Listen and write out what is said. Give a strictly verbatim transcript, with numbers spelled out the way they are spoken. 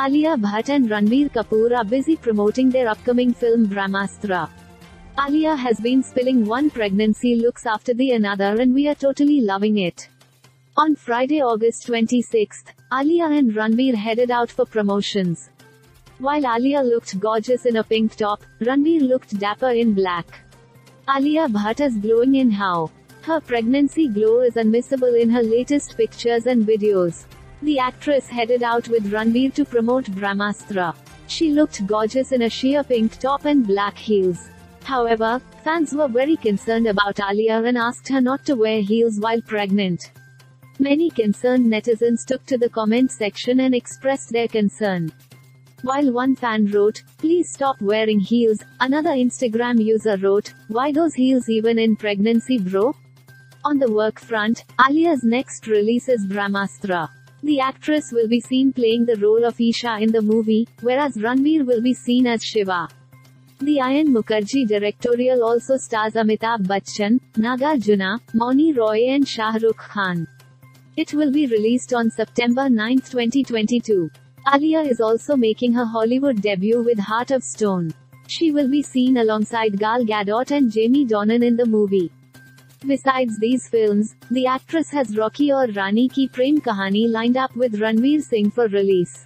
Alia Bhatt and Ranbir Kapoor are busy promoting their upcoming film Brahmastra. Alia has been spilling one pregnancy looks after the another, and we are totally loving it. On Friday, August twenty-sixth, Alia and Ranbir headed out for promotions. While Alia looked gorgeous in a pink top, Ranbir looked dapper in black. Alia Bhatt is glowing in how her pregnancy glow is unmissable in her latest pictures and videos. The actress headed out with Ranbir to promote Brahmastra. She looked gorgeous in a sheer pink top and black heels. However, fans were very concerned about Alia and asked her not to wear heels while pregnant. Many concerned netizens took to the comment section and expressed their concern. While one fan wrote, "Please stop wearing heels," another Instagram user wrote, "Why those heels even in pregnancy, bro?" On the work front, Alia's next release is Brahmastra. The actress will be seen playing the role of Isha in the movie, whereas Ranbir will be seen as Shiva. The Ayan Mukherjee directorial also stars Amitabh Bachchan, Nagarjuna, Mouni Roy and Shahrukh Khan. It will be released on September ninth twenty twenty-two. Alia is also making her Hollywood debut with Heart of Stone. She will be seen alongside Gal Gadot and Jamie Dornan in the movie. Besides these films, the actress has Rocky aur Rani Ki Prem Kahani lined up with Ranveer Singh for release.